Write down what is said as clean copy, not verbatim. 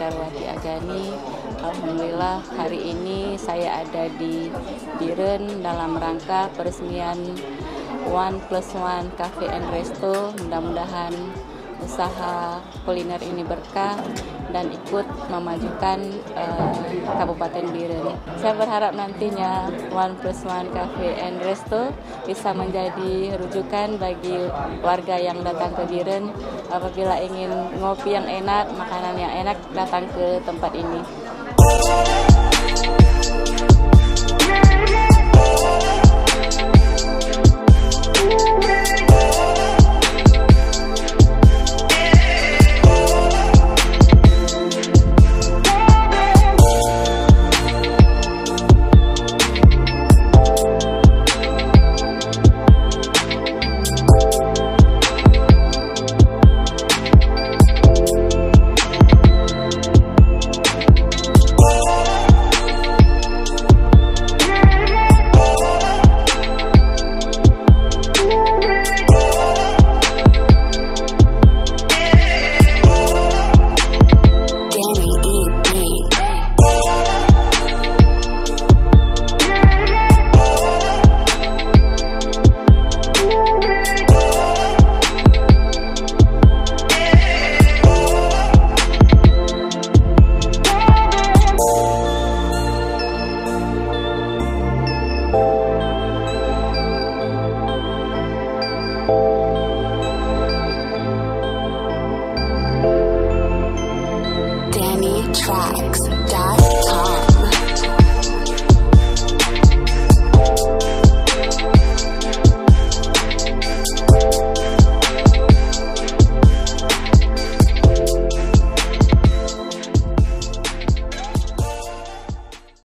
Darwati A Gani. Alhamdulillah hari ini saya ada di Bireuen dalam rangka peresmian One Plus One Cafe and Resto. Mudah-mudahan usaha kuliner ini berkah dan ikut memajukan Kabupaten Bireuen. Saya berharap nantinya One Plus One Cafe and Resto bisa menjadi rujukan bagi warga yang datang ke Bireuen. Apabila ingin ngopi yang enak, makanan yang enak, datang ke tempat ini. Tracks.